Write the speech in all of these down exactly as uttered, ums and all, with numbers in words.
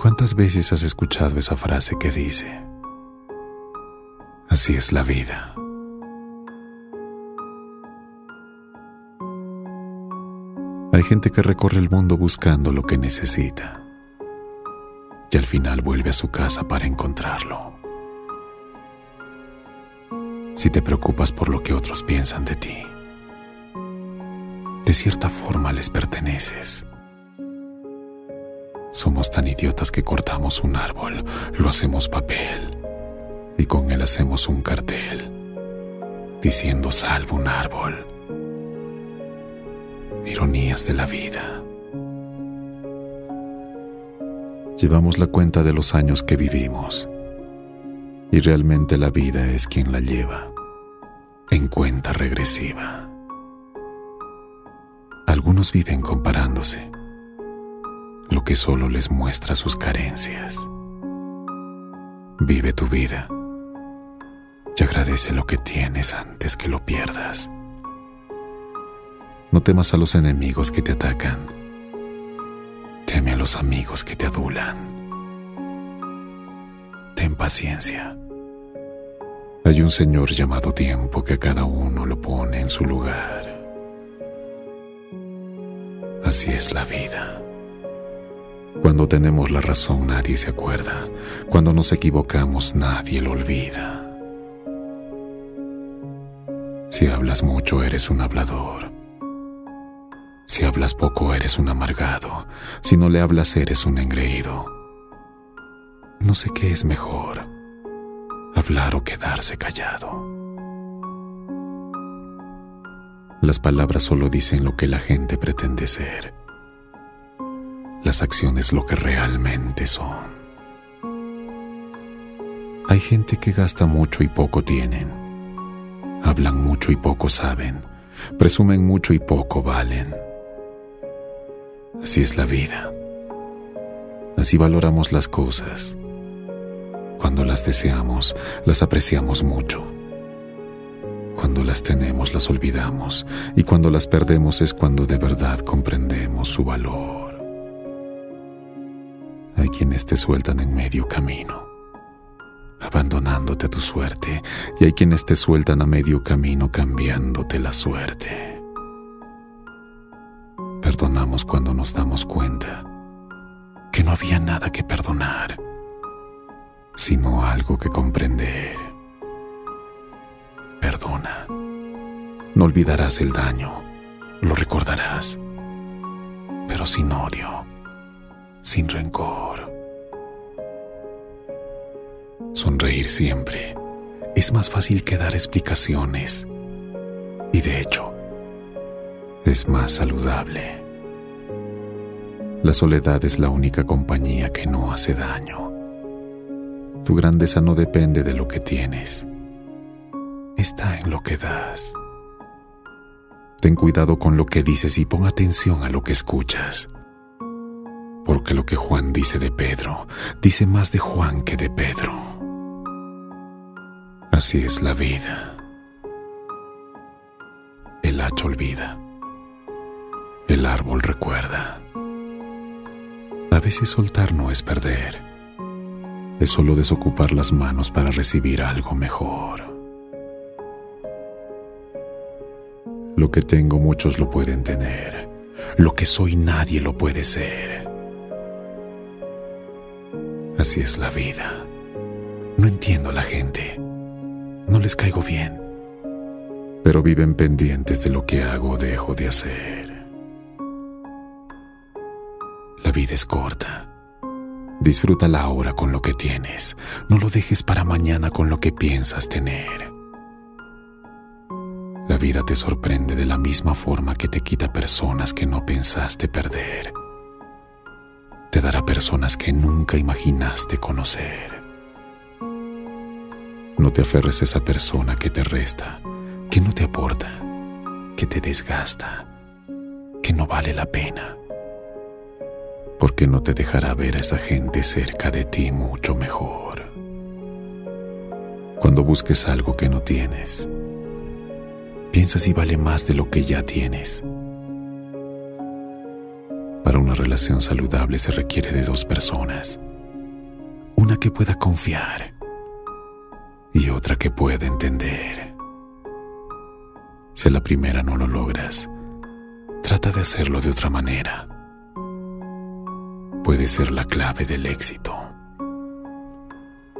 ¿Cuántas veces has escuchado esa frase que dice: así es la vida? Hay gente que recorre el mundo buscando lo que necesita y al final vuelve a su casa para encontrarlo. Si te preocupas por lo que otros piensan de ti, de cierta forma les perteneces. Somos tan idiotas que cortamos un árbol, lo hacemos papel y con él hacemos un cartel diciendo: salva un árbol. Ironías de la vida. Llevamos la cuenta de los años que vivimos y realmente la vida es quien la lleva en cuenta regresiva. Algunos viven comparándose, lo que solo les muestra sus carencias. Vive tu vida y agradece lo que tienes antes que lo pierdas. No temas a los enemigos que te atacan. Teme a los amigos que te adulan. Ten paciencia. Hay un señor llamado tiempo que a cada uno lo pone en su lugar. Así es la vida. Cuando tenemos la razón nadie se acuerda. Cuando nos equivocamos nadie lo olvida. Si hablas mucho eres un hablador. Si hablas poco eres un amargado. Si no le hablas eres un engreído. No sé qué es mejor, hablar o quedarse callado. Las palabras solo dicen lo que la gente pretende ser. Las acciones lo que realmente son. Hay gente que gasta mucho y poco tienen. Hablan mucho y poco saben. Presumen mucho y poco valen. Así es la vida. Así valoramos las cosas. Cuando las deseamos, las apreciamos mucho. Cuando las tenemos, las olvidamos. Y cuando las perdemos es cuando de verdad comprendemos su valor. Hay quienes te sueltan en medio camino, abandonándote a tu suerte, y hay quienes te sueltan a medio camino cambiándote la suerte. Perdonamos cuando nos damos cuenta que no había nada que perdonar, sino algo que comprender. Perdona. No olvidarás el daño, lo recordarás, pero sin odio. Sin rencor. Sonreír siempre. Es más fácil que dar explicaciones. Y de hecho, es más saludable. La soledad es la única compañía que no hace daño. Tu grandeza no depende de lo que tienes. Está en lo que das. Ten cuidado con lo que dices y pon atención a lo que escuchas. Porque lo que Juan dice de Pedro, dice más de Juan que de Pedro. Así es la vida. El hacha olvida. El árbol recuerda. A veces soltar no es perder. Es solo desocupar las manos para recibir algo mejor. Lo que tengo muchos lo pueden tener. Lo que soy nadie lo puede ser. Así es la vida. No entiendo a la gente. No les caigo bien. Pero viven pendientes de lo que hago o dejo de hacer. La vida es corta. Disfrútala ahora con lo que tienes. No lo dejes para mañana con lo que piensas tener. La vida te sorprende de la misma forma que te quita personas que no pensaste perder. Te dará personas que nunca imaginaste conocer. No te aferres a esa persona que te resta, que no te aporta, que te desgasta, que no vale la pena, porque no te dejará ver a esa gente cerca de ti mucho mejor. Cuando busques algo que no tienes, piensa si vale más de lo que ya tienes. Para una relación saludable se requiere de dos personas. una que pueda confiar y otra que pueda entender. Si la primera no lo logras, trata de hacerlo de otra manera. Puede ser la clave del éxito.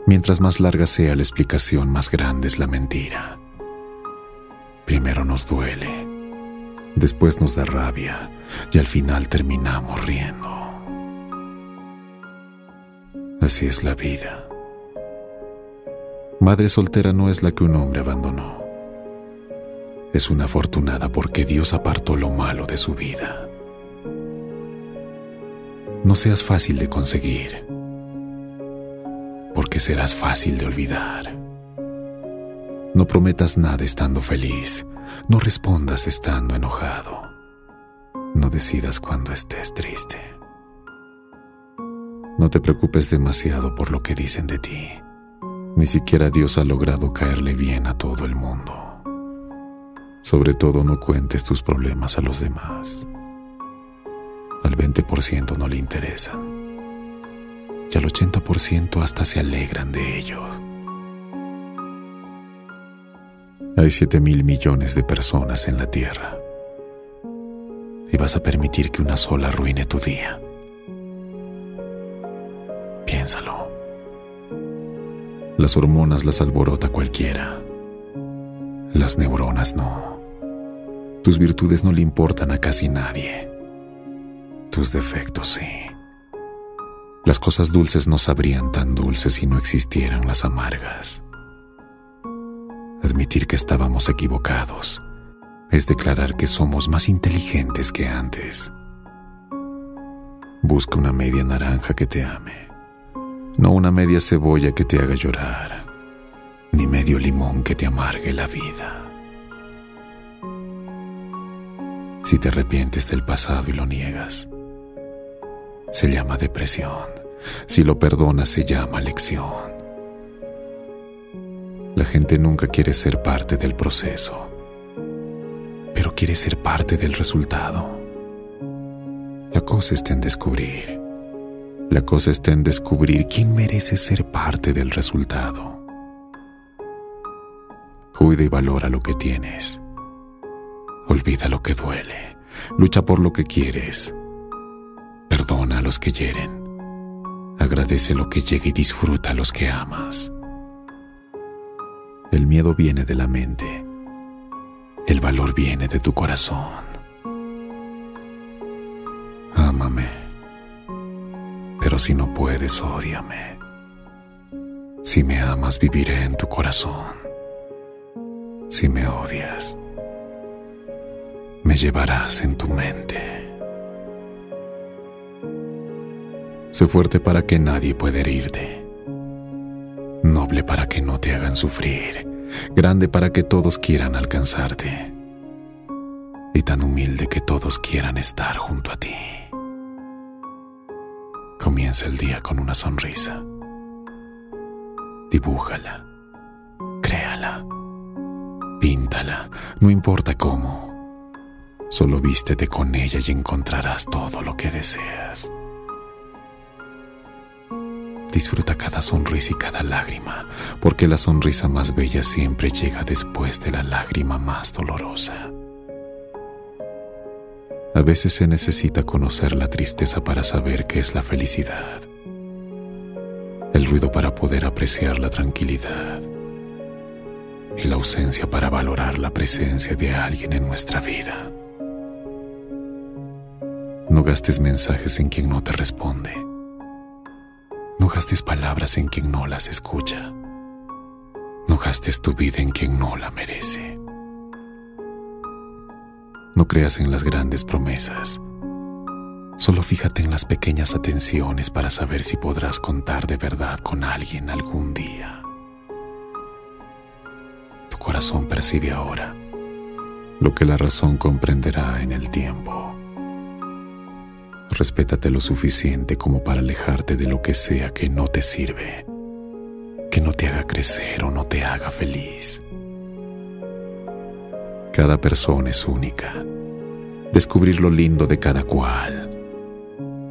Mientras más larga sea la explicación, más grande es la mentira. Primero nos duele, después nos da rabia y al final terminamos riendo. Así es la vida. Madre soltera no es la que un hombre abandonó. Es una afortunada porque Dios apartó lo malo de su vida. No seas fácil de conseguir, porque serás fácil de olvidar. No prometas nada estando feliz, no respondas estando enojado, no decidas cuando estés triste. No te preocupes demasiado por lo que dicen de ti. Ni siquiera Dios ha logrado caerle bien a todo el mundo. Sobre todo, no cuentes tus problemas a los demás. Al veinte por ciento no le interesan, y al ochenta por ciento hasta se alegran de ellos. Hay siete mil millones de personas en la Tierra, y vas a permitir que una sola arruine tu día. Piénsalo. Las hormonas las alborota cualquiera, las neuronas no. Tus virtudes no le importan a casi nadie. Tus defectos sí. Las cosas dulces no sabrían tan dulces si no existieran las amargas. Admitir que estábamos equivocados es declarar que somos más inteligentes que antes. Busca una media naranja que te ame, no una media cebolla que te haga llorar, ni medio limón que te amargue la vida. Si te arrepientes del pasado y lo niegas, se llama depresión. Si lo perdonas, se llama lección. La gente nunca quiere ser parte del proceso, pero quiere ser parte del resultado. La cosa está en descubrir. La cosa está en descubrir quién merece ser parte del resultado. Cuida y valora lo que tienes. Olvida lo que duele. Lucha por lo que quieres. Perdona a los que hieren, agradece lo que llega y disfruta a los que amas. El miedo viene de la mente, el valor viene de tu corazón. Ámame, pero si no puedes, ódiame. Si me amas, viviré en tu corazón. Si me odias, me llevarás en tu mente. Sé fuerte para que nadie pueda herirte, noble para que no te hagan sufrir, grande para que todos quieran alcanzarte, y tan humilde que todos quieran estar junto a ti. Comienza el día con una sonrisa. Dibújala, créala, píntala, no importa cómo. Solo vístete con ella y encontrarás todo lo que deseas. Disfruta cada sonrisa y cada lágrima, porque la sonrisa más bella siempre llega después de la lágrima más dolorosa. A veces se necesita conocer la tristeza para saber qué es la felicidad, el ruido para poder apreciar la tranquilidad y la ausencia para valorar la presencia de alguien en nuestra vida. No gastes mensajes en quien no te responde. No gastes palabras en quien no las escucha. No gastes tu vida en quien no la merece. No creas en las grandes promesas. Solo fíjate en las pequeñas atenciones para saber si podrás contar de verdad con alguien algún día. Tu corazón percibe ahora lo que la razón comprenderá en el tiempo. Respétate lo suficiente como para alejarte de lo que sea que no te sirve, que no te haga crecer o no te haga feliz. Cada persona es única. Descubrir lo lindo de cada cual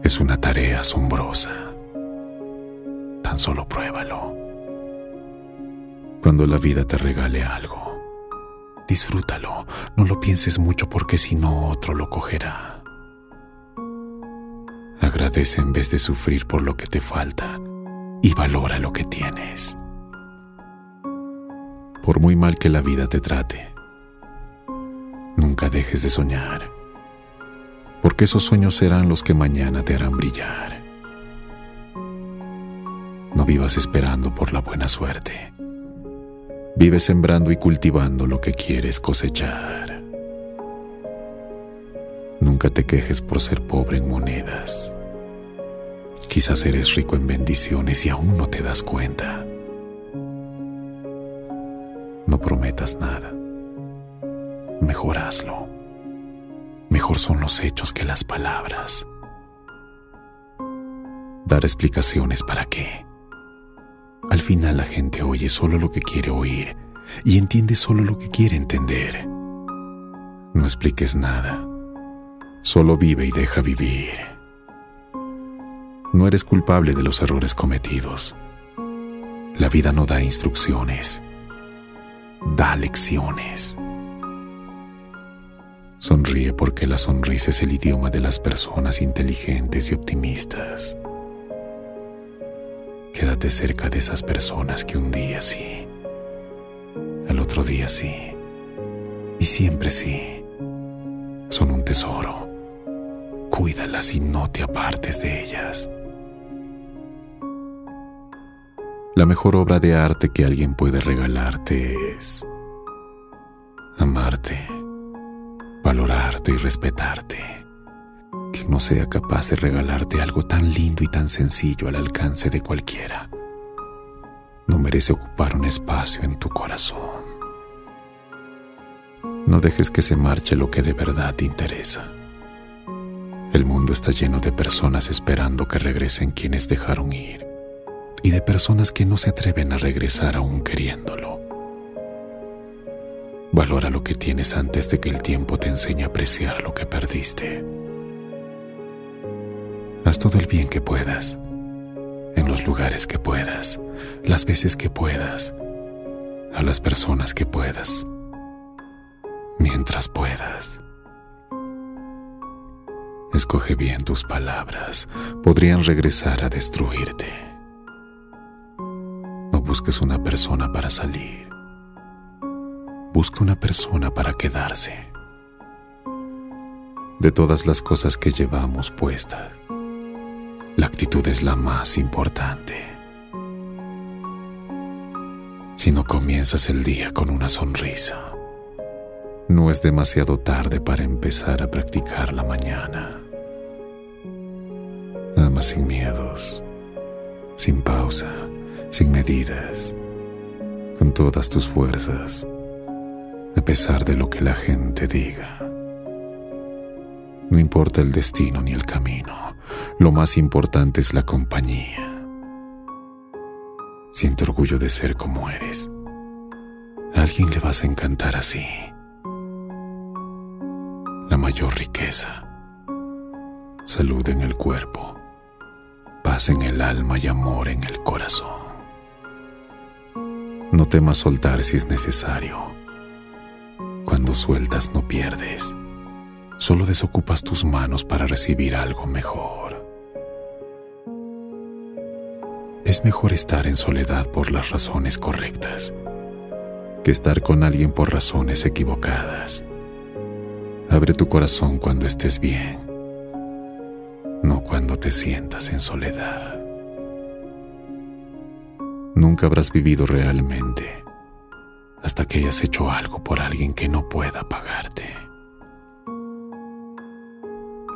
es una tarea asombrosa. Tan tan solo pruébalo. Cuando la vida te regale algo, disfrútalo, no lo pienses mucho porque si no otro lo cogerá. Agradece en vez de sufrir por lo que te falta y valora lo que tienes. Por muy mal que la vida te trate, nunca dejes de soñar, porque esos sueños serán los que mañana te harán brillar. No vivas esperando por la buena suerte. Vive sembrando y cultivando lo que quieres cosechar. Nunca te quejes por ser pobre en monedas. Quizás eres rico en bendiciones y aún no te das cuenta. No prometas nada. Mejor hazlo. Mejor son los hechos que las palabras. Dar explicaciones para qué. Al final la gente oye solo lo que quiere oír y entiende solo lo que quiere entender. No expliques nada. Solo vive y deja vivir. No eres culpable de los errores cometidos. La vida no da instrucciones, da lecciones. Sonríe porque la sonrisa es el idioma de las personas inteligentes y optimistas. Quédate cerca de esas personas que un día sí, al otro día sí, y siempre sí. Son un tesoro. Cuídalas y no te apartes de ellas. La mejor obra de arte que alguien puede regalarte es amarte, valorarte y respetarte. Que no sea capaz de regalarte algo tan lindo y tan sencillo al alcance de cualquiera, no merece ocupar un espacio en tu corazón. No dejes que se marche lo que de verdad te interesa. El mundo está lleno de personas esperando que regresen quienes dejaron ir, y de personas que no se atreven a regresar aún queriéndolo. Valora lo que tienes antes de que el tiempo te enseñe a apreciar lo que perdiste. Haz todo el bien que puedas, en los lugares que puedas, las veces que puedas, a las personas que puedas, mientras puedas. Escoge bien tus palabras, podrían regresar a destruirte. No busques una persona para salir. Busca una persona para quedarse. De todas las cosas que llevamos puestas, la actitud es la más importante. Si no comienzas el día con una sonrisa, no es demasiado tarde para empezar a practicar la mañana. Ama sin miedos, sin pausa, sin medidas, con todas tus fuerzas. A pesar de lo que la gente diga, no importa el destino ni el camino, lo más importante es la compañía. Siente orgullo de ser como eres. A alguien le vas a encantar así. La mayor riqueza, salud en el cuerpo, paz en el alma y amor en el corazón. No temas soltar si es necesario. Cuando sueltas no pierdes, solo desocupas tus manos para recibir algo mejor. Es mejor estar en soledad por las razones correctas, que estar con alguien por razones equivocadas. Abre tu corazón cuando estés bien, no cuando te sientas en soledad. Nunca habrás vivido realmente hasta que hayas hecho algo por alguien que no pueda pagarte.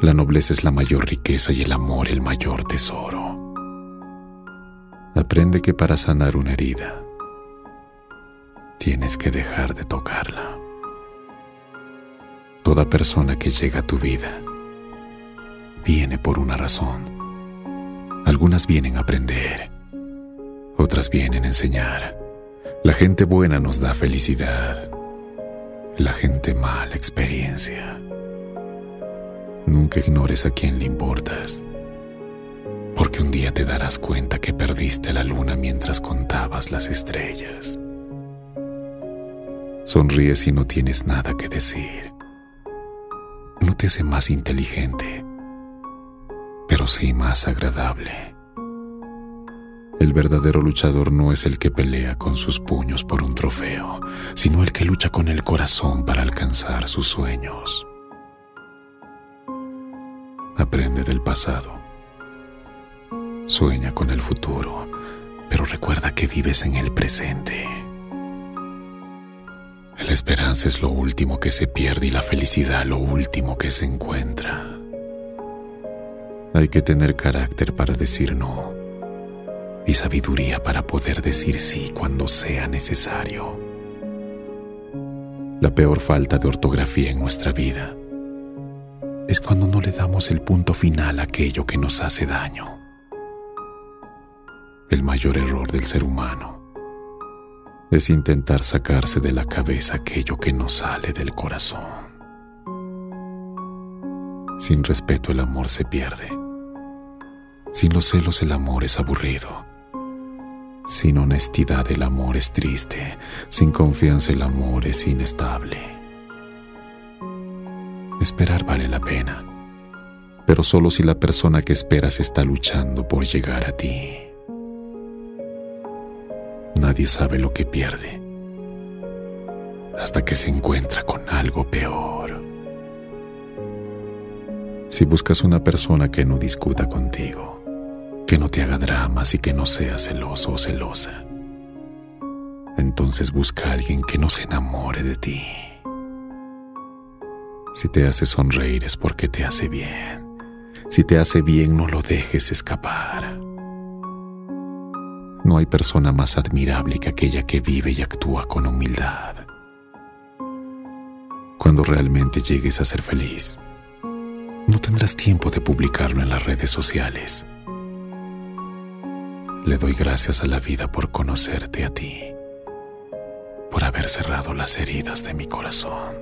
La nobleza es la mayor riqueza y el amor el mayor tesoro. Aprende que para sanar una herida, tienes que dejar de tocarla. Toda persona que llega a tu vida, viene por una razón. Algunas vienen a aprender, otras vienen a enseñar. La gente buena nos da felicidad, la gente mala experiencia. Nunca ignores a quien le importas, porque que un día te darás cuenta que perdiste la luna mientras contabas las estrellas. Sonríes si no tienes nada que decir. No te hace más inteligente, pero sí más agradable. El verdadero luchador no es el que pelea con sus puños por un trofeo, sino el que lucha con el corazón para alcanzar sus sueños. Aprende del pasado. Sueña con el futuro, pero recuerda que vives en el presente. La esperanza es lo último que se pierde y la felicidad lo último que se encuentra. Hay que tener carácter para decir no y sabiduría para poder decir sí cuando sea necesario. La peor falta de ortografía en nuestra vida es cuando no le damos el punto final a aquello que nos hace daño. El mayor error del ser humano es intentar sacarse de la cabeza aquello que no sale del corazón. Sin respeto el amor se pierde. Sin los celos el amor es aburrido. Sin honestidad el amor es triste. Sin confianza el amor es inestable. Esperar vale la pena, pero solo si la persona que esperas está luchando por llegar a ti. Nadie sabe lo que pierde hasta que se encuentra con algo peor. Si buscas una persona que no discuta contigo, que no te haga dramas y que no sea celoso o celosa, entonces busca a alguien que no se enamore de ti. Si te hace sonreír es porque te hace bien. Si te hace bien, no lo dejes escapar. No hay persona más admirable que aquella que vive y actúa con humildad. Cuando realmente llegues a ser feliz, no tendrás tiempo de publicarlo en las redes sociales. Le doy gracias a la vida por conocerte a ti, por haber cerrado las heridas de mi corazón.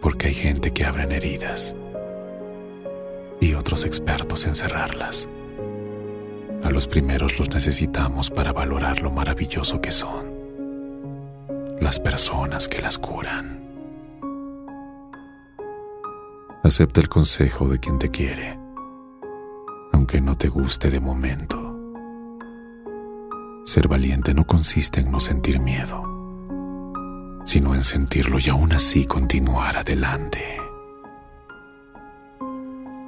Porque hay gente que abren heridas y otros expertos en cerrarlas. A los primeros los necesitamos para valorar lo maravilloso que son las personas que las curan. Acepta el consejo de quien te quiere, aunque no te guste de momento. Ser valiente no consiste en no sentir miedo, sino en sentirlo y aún así continuar adelante.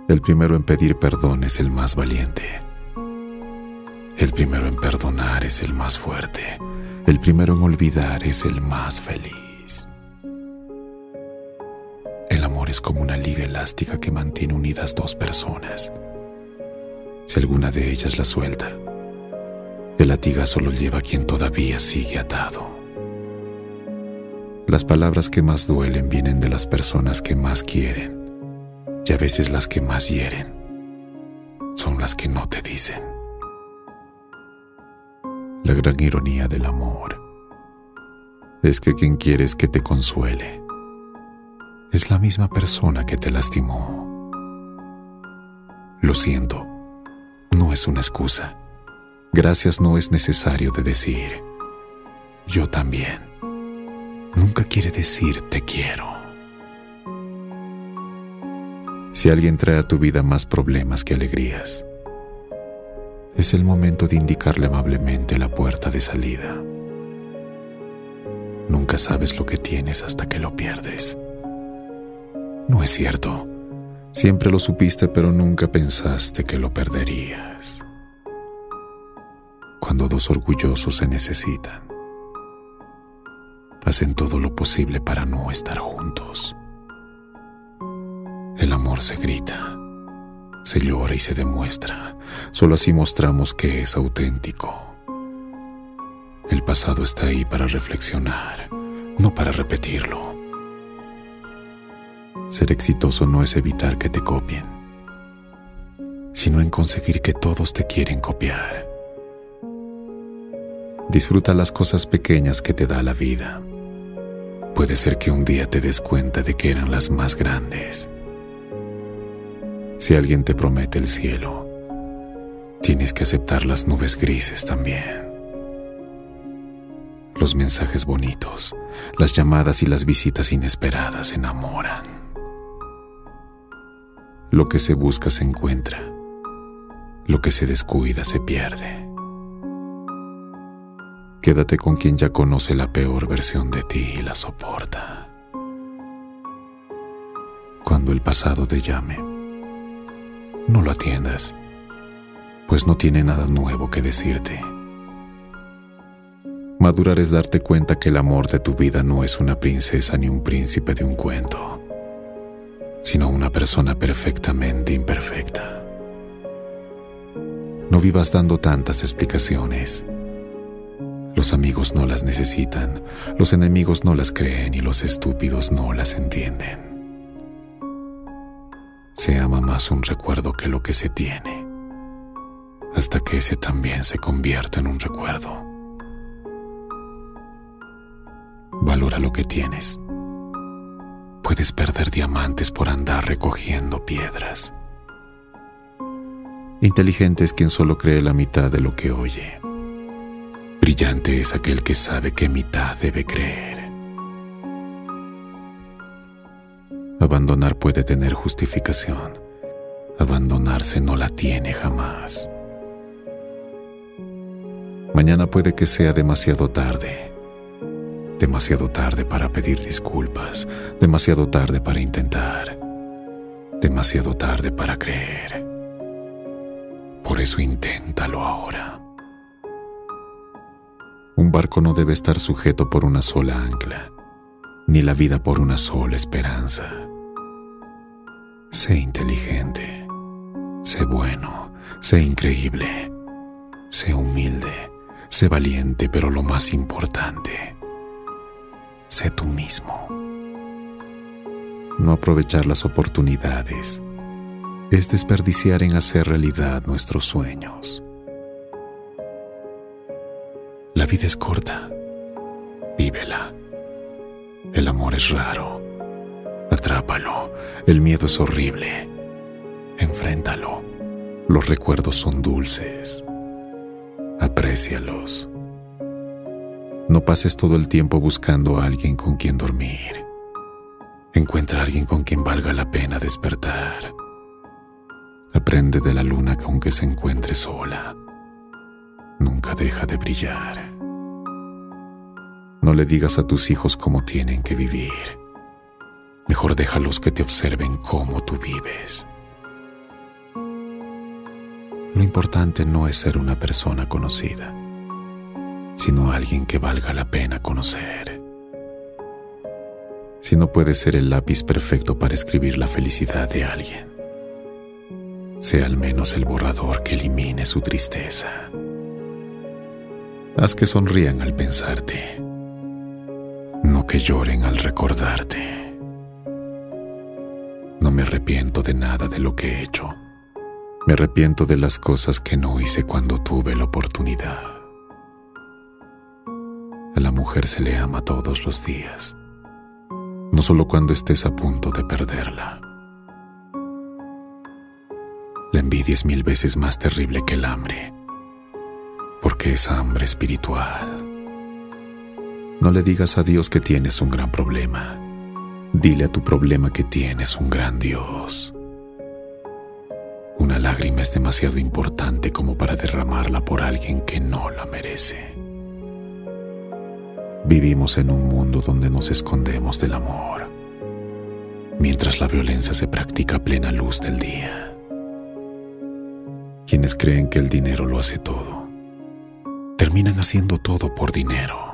El primero en pedir perdón es el más valiente. El primero en perdonar es el más fuerte. El primero en olvidar es el más feliz. El amor es como una liga elástica que mantiene unidas dos personas. Si alguna de ellas la suelta, el latigazo lo lleva quien todavía sigue atado. Las palabras que más duelen vienen de las personas que más quieren, y a veces las que más hieren son las que no te dicen. La gran ironía del amor es que quien quieres que te consuele es la misma persona que te lastimó. Lo siento no es una excusa. Gracias no es necesario de decir. Yo también nunca quiere decir te quiero. Si alguien trae a tu vida más problemas que alegrías, es el momento de indicarle amablemente la puerta de salida. Nunca sabes lo que tienes hasta que lo pierdes. No es cierto. Siempre lo supiste, pero nunca pensaste que lo perderías. Cuando dos orgullosos se necesitan, hacen todo lo posible para no estar juntos. El amor se grita, se llora y se demuestra. Solo así mostramos que es auténtico. El pasado está ahí para reflexionar, no para repetirlo. Ser exitoso no es evitar que te copien, sino en conseguir que todos te quieren copiar. Disfruta las cosas pequeñas que te da la vida. Puede ser que un día te des cuenta de que eran las más grandes. Si alguien te promete el cielo, tienes que aceptar las nubes grises también. Los mensajes bonitos, las llamadas y las visitas inesperadas enamoran. Lo que se busca se encuentra, lo que se descuida se pierde. Quédate con quien ya conoce la peor versión de ti y la soporta. Cuando el pasado te llame, no lo atiendas, pues no tiene nada nuevo que decirte. Madurar es darte cuenta que el amor de tu vida no es una princesa ni un príncipe de un cuento, sino una persona perfectamente imperfecta. No vivas dando tantas explicaciones. Los amigos no las necesitan, los enemigos no las creen y los estúpidos no las entienden. Se ama más un recuerdo que lo que se tiene, hasta que ese también se convierta en un recuerdo. Valora lo que tienes. Puedes perder diamantes por andar recogiendo piedras. Inteligente es quien solo cree la mitad de lo que oye. Brillante es aquel que sabe qué mitad debe creer. Abandonar puede tener justificación. Abandonarse no la tiene jamás. Mañana puede que sea demasiado tarde. Demasiado tarde para pedir disculpas. Demasiado tarde para intentar. Demasiado tarde para creer. Por eso inténtalo ahora. Un barco no debe estar sujeto por una sola ancla, ni la vida por una sola esperanza. Sé inteligente, sé bueno, sé increíble, sé humilde, sé valiente, pero lo más importante, sé tú mismo. No aprovechar las oportunidades es desperdiciar en hacer realidad nuestros sueños. La vida es corta, vívela. El amor es raro, atrápalo. El miedo es horrible, enfréntalo. Los recuerdos son dulces, aprécialos. No pases todo el tiempo buscando a alguien con quien dormir. Encuentra a alguien con quien valga la pena despertar. Aprende de la luna que aunque se encuentre sola, nunca deja de brillar. No le digas a tus hijos cómo tienen que vivir. Mejor déjalos que te observen cómo tú vives. Lo importante no es ser una persona conocida, sino alguien que valga la pena conocer. Si no puedes ser el lápiz perfecto para escribir la felicidad de alguien, sea al menos el borrador que elimine su tristeza. Haz que sonrían al pensarte, no que lloren al recordarte. No me arrepiento de nada de lo que he hecho. Me arrepiento de las cosas que no hice cuando tuve la oportunidad. A la mujer se le ama todos los días, no solo cuando estés a punto de perderla. La envidia es mil veces más terrible que el hambre, porque es hambre espiritual. No le digas a Dios que tienes un gran problema. Dile a tu problema que tienes un gran Dios. Una lágrima es demasiado importante como para derramarla por alguien que no la merece. Vivimos en un mundo donde nos escondemos del amor, mientras la violencia se practica a plena luz del día. Quienes creen que el dinero lo hace todo, terminan haciendo todo por dinero.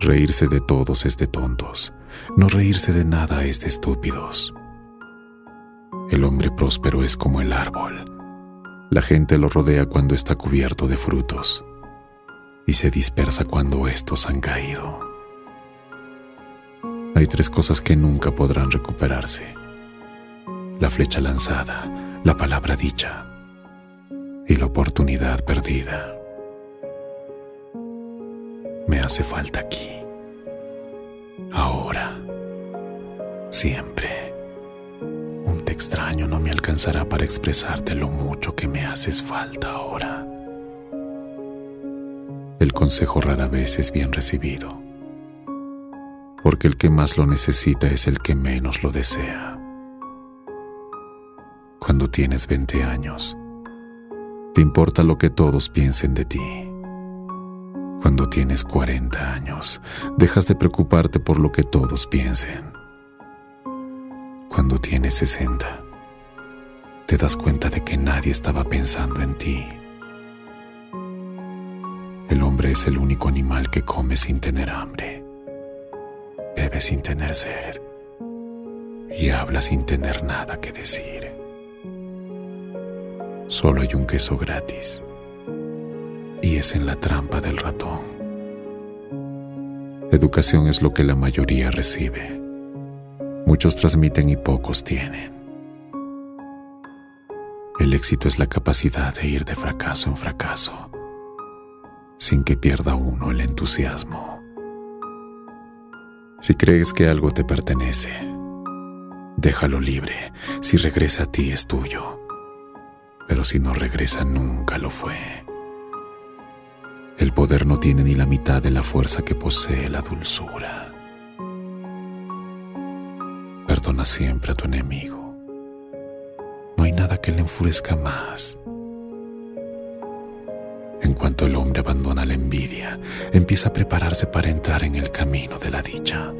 Reírse de todos es de tontos, no reírse de nada es de estúpidos. El hombre próspero es como el árbol. La gente lo rodea cuando está cubierto de frutos y se dispersa cuando estos han caído. Hay tres cosas que nunca podrán recuperarse: la flecha lanzada, la palabra dicha y la oportunidad perdida. Me hace falta aquí, ahora, siempre. extraño no me alcanzará para expresarte lo mucho que me haces falta ahora. El consejo rara vez es bien recibido, porque el que más lo necesita es el que menos lo desea. Cuando tienes veinte años, te importa lo que todos piensen de ti. Cuando tienes cuarenta años, dejas de preocuparte por lo que todos piensen. Cuando tienes sesenta, te das cuenta de que nadie estaba pensando en ti. El hombre es el único animal que come sin tener hambre, bebe sin tener sed y habla sin tener nada que decir. Solo hay un queso gratis, y es en la trampa del ratón. Educación es lo que la mayoría recibe. Muchos transmiten y pocos tienen. El éxito es la capacidad de ir de fracaso en fracaso, sin que pierda uno el entusiasmo. Si crees que algo te pertenece, déjalo libre. Si regresa a ti es tuyo, pero si no regresa nunca lo fue. El poder no tiene ni la mitad de la fuerza que posee la dulzura. Perdona siempre a tu enemigo. No hay nada que le enfurezca más. En cuanto el hombre abandona la envidia, empieza a prepararse para entrar en el camino de la dicha.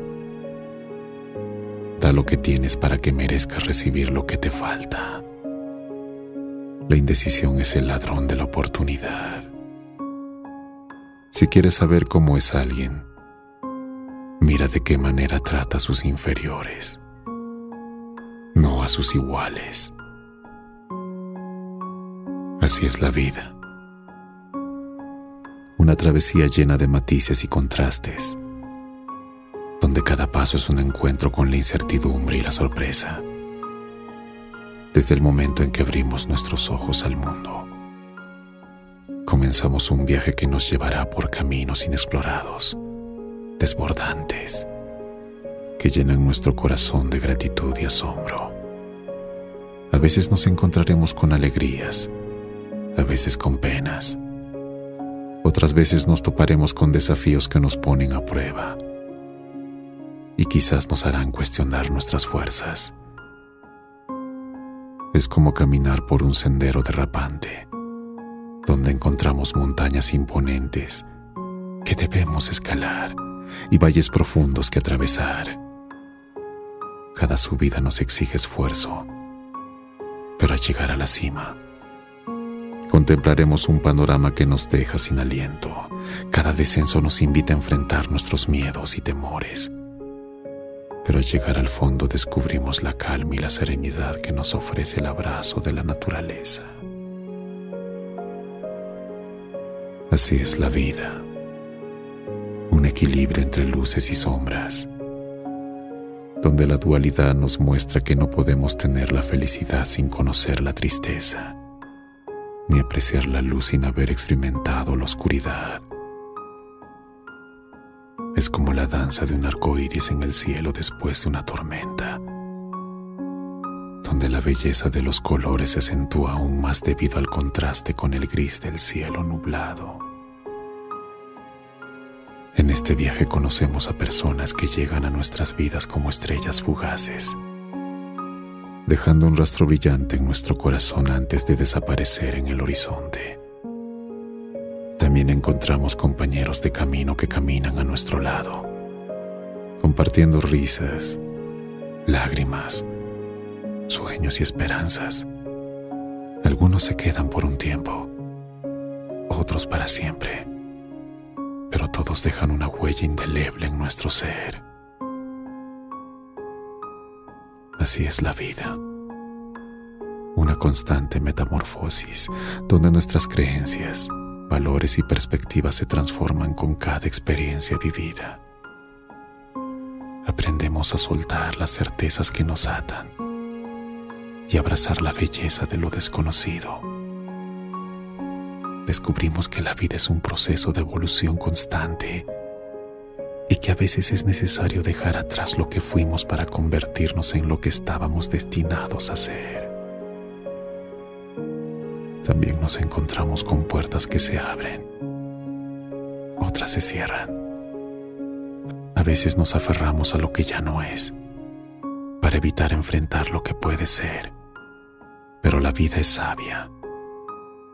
Da lo que tienes para que merezcas recibir lo que te falta. La indecisión es el ladrón de la oportunidad. Si quieres saber cómo es alguien, mira de qué manera trata a sus inferiores, no a sus iguales. Así es la vida. Una travesía llena de matices y contrastes, donde cada paso es un encuentro con la incertidumbre y la sorpresa. Desde el momento en que abrimos nuestros ojos al mundo, comenzamos un viaje que nos llevará por caminos inexplorados, desbordantes, que llenan nuestro corazón de gratitud y asombro. A veces nos encontraremos con alegrías, a veces con penas. Otras veces nos toparemos con desafíos que nos ponen a prueba y quizás nos harán cuestionar nuestras fuerzas. Es como caminar por un sendero derrapante, donde encontramos montañas imponentes que debemos escalar y valles profundos que atravesar. Cada subida nos exige esfuerzo, pero al llegar a la cima, contemplaremos un panorama que nos deja sin aliento. Cada descenso nos invita a enfrentar nuestros miedos y temores, pero al llegar al fondo descubrimos la calma y la serenidad que nos ofrece el abrazo de la naturaleza. Así es la vida, un equilibrio entre luces y sombras, donde la dualidad nos muestra que no podemos tener la felicidad sin conocer la tristeza, ni apreciar la luz sin haber experimentado la oscuridad. Es como la danza de un arco iris en el cielo después de una tormenta, donde la belleza de los colores se acentúa aún más debido al contraste con el gris del cielo nublado. En este viaje conocemos a personas que llegan a nuestras vidas como estrellas fugaces, dejando un rastro brillante en nuestro corazón antes de desaparecer en el horizonte. También encontramos compañeros de camino que caminan a nuestro lado, compartiendo risas, lágrimas, sueños y esperanzas. Algunos se quedan por un tiempo, otros para siempre, pero todos dejan una huella indeleble en nuestro ser. Así es la vida, una constante metamorfosis donde nuestras creencias, valores y perspectivas se transforman con cada experiencia vivida. Aprendemos a soltar las certezas que nos atan y abrazar la belleza de lo desconocido. Descubrimos que la vida es un proceso de evolución constante y que a veces es necesario dejar atrás lo que fuimos para convertirnos en lo que estábamos destinados a ser. También nos encontramos con puertas que se abren, otras se cierran. A veces nos aferramos a lo que ya no es, para evitar enfrentar lo que puede ser. Pero la vida es sabia.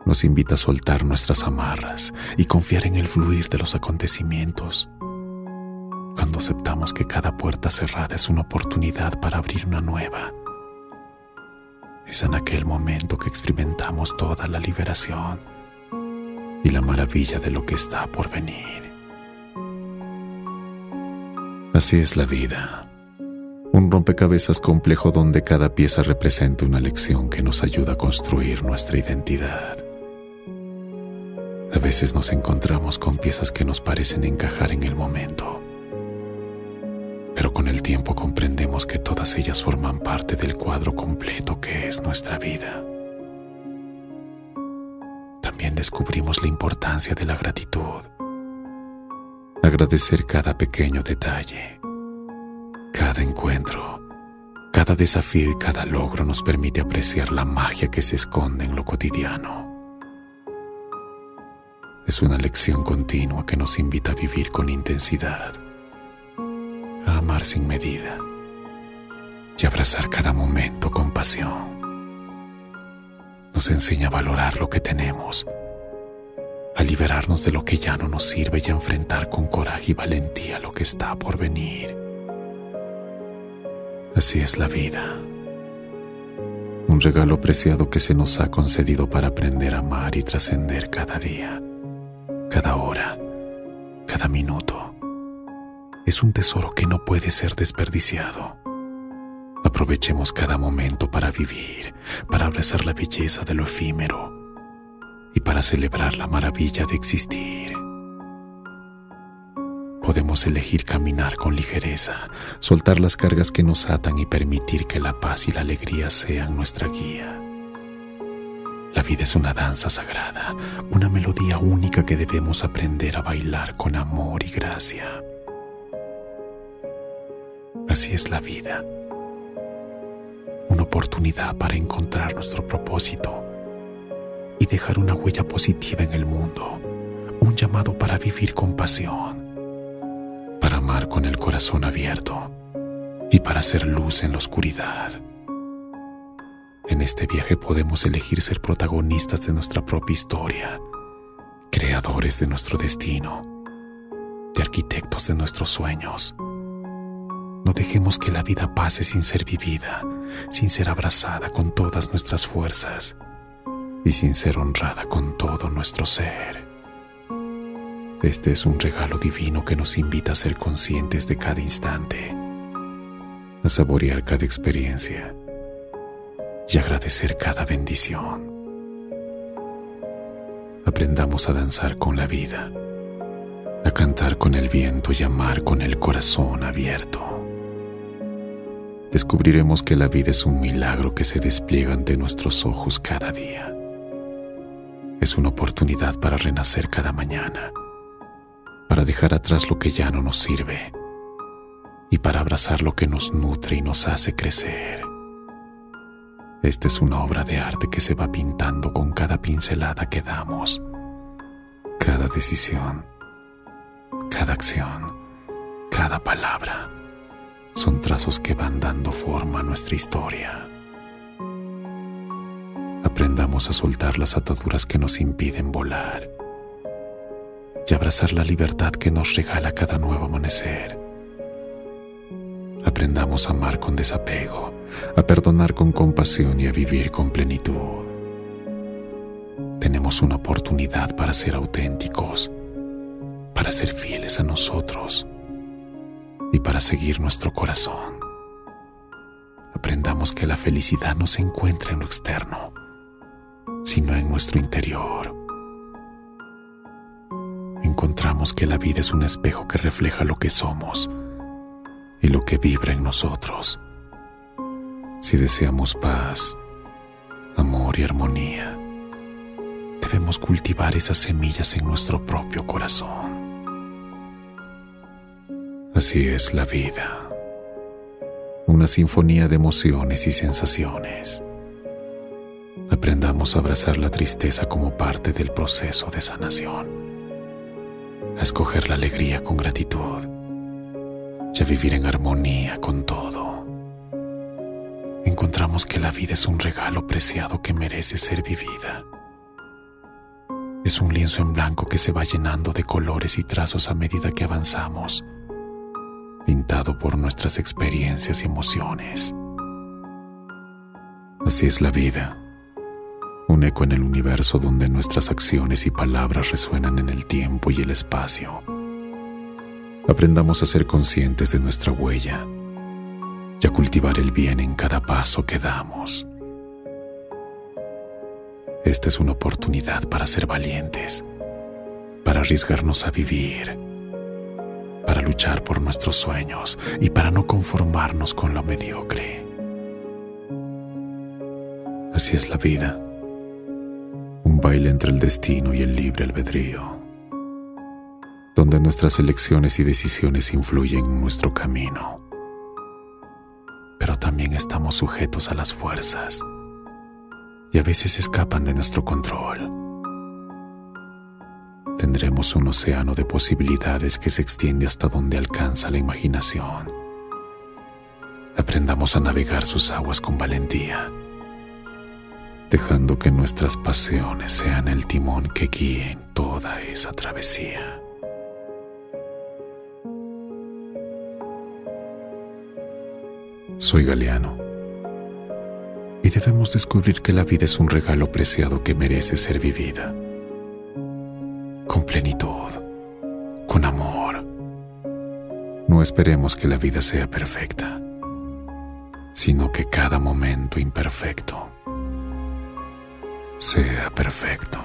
Nos invita a soltar nuestras amarras y confiar en el fluir de los acontecimientos. Cuando aceptamos que cada puerta cerrada es una oportunidad para abrir una nueva, es en aquel momento que experimentamos toda la liberación y la maravilla de lo que está por venir. Así es la vida, un rompecabezas complejo donde cada pieza representa una lección que nos ayuda a construir nuestra identidad. A veces nos encontramos con piezas que nos parecen encajar en el momento, pero con el tiempo comprendemos que todas ellas forman parte del cuadro completo que es nuestra vida. También descubrimos la importancia de la gratitud. Agradecer cada pequeño detalle, cada encuentro, cada desafío y cada logro nos permite apreciar la magia que se esconde en lo cotidiano. Es una lección continua que nos invita a vivir con intensidad, a amar sin medida y abrazar cada momento con pasión. Nos enseña a valorar lo que tenemos, a liberarnos de lo que ya no nos sirve y a enfrentar con coraje y valentía lo que está por venir. Así es la vida, un regalo preciado que se nos ha concedido para aprender a amar y trascender cada día, cada hora, cada minuto. Es un tesoro que no puede ser desperdiciado. Aprovechemos cada momento para vivir, para abrazar la belleza de lo efímero, y para celebrar la maravilla de existir. Podemos elegir caminar con ligereza, soltar las cargas que nos atan y permitir que la paz y la alegría sean nuestra guía. La vida es una danza sagrada, una melodía única que debemos aprender a bailar con amor y gracia. Así es la vida, una oportunidad para encontrar nuestro propósito y dejar una huella positiva en el mundo, un llamado para vivir con pasión, para amar con el corazón abierto y para hacer luz en la oscuridad. En este viaje podemos elegir ser protagonistas de nuestra propia historia, creadores de nuestro destino, de arquitectos de nuestros sueños. No dejemos que la vida pase sin ser vivida, sin ser abrazada con todas nuestras fuerzas y sin ser honrada con todo nuestro ser. Este es un regalo divino que nos invita a ser conscientes de cada instante, a saborear cada experiencia y agradecer cada bendición. Aprendamos a danzar con la vida, a cantar con el viento y amar con el corazón abierto. Descubriremos que la vida es un milagro que se despliega ante nuestros ojos cada día. Es una oportunidad para renacer cada mañana, para dejar atrás lo que ya no nos sirve y para abrazar lo que nos nutre y nos hace crecer. Esta es una obra de arte que se va pintando con cada pincelada que damos, cada decisión, cada acción, cada palabra. Son trazos que van dando forma a nuestra historia. Aprendamos a soltar las ataduras que nos impiden volar y abrazar la libertad que nos regala cada nuevo amanecer. Aprendamos a amar con desapego, a perdonar con compasión y a vivir con plenitud. Tenemos una oportunidad para ser auténticos, para ser fieles a nosotros y para seguir nuestro corazón. Aprendamos que la felicidad no se encuentra en lo externo, sino en nuestro interior. Encontramos que la vida es un espejo que refleja lo que somos y lo que vibra en nosotros. Si deseamos paz, amor y armonía, debemos cultivar esas semillas en nuestro propio corazón. Así es la vida, una sinfonía de emociones y sensaciones. Aprendamos a abrazar la tristeza como parte del proceso de sanación, a escoger la alegría con gratitud y a vivir en armonía con todo. Encontramos que la vida es un regalo preciado que merece ser vivida. Es un lienzo en blanco que se va llenando de colores y trazos a medida que avanzamos, pintado por nuestras experiencias y emociones. Así es la vida, un eco en el universo donde nuestras acciones y palabras resuenan en el tiempo y el espacio. Aprendamos a ser conscientes de nuestra huella y a cultivar el bien en cada paso que damos. Esta es una oportunidad para ser valientes, para arriesgarnos a vivir, para luchar por nuestros sueños y para no conformarnos con lo mediocre. Así es la vida, un baile entre el destino y el libre albedrío, donde nuestras elecciones y decisiones influyen en nuestro camino, pero también estamos sujetos a las fuerzas y a veces escapan de nuestro control. Tendremos un océano de posibilidades que se extiende hasta donde alcanza la imaginación. Aprendamos a navegar sus aguas con valentía, dejando que nuestras pasiones sean el timón que guíe toda esa travesía. Soy Galeano, y debemos descubrir que la vida es un regalo preciado que merece ser vivida con plenitud, con amor. No esperemos que la vida sea perfecta, sino que cada momento imperfecto sea perfecto.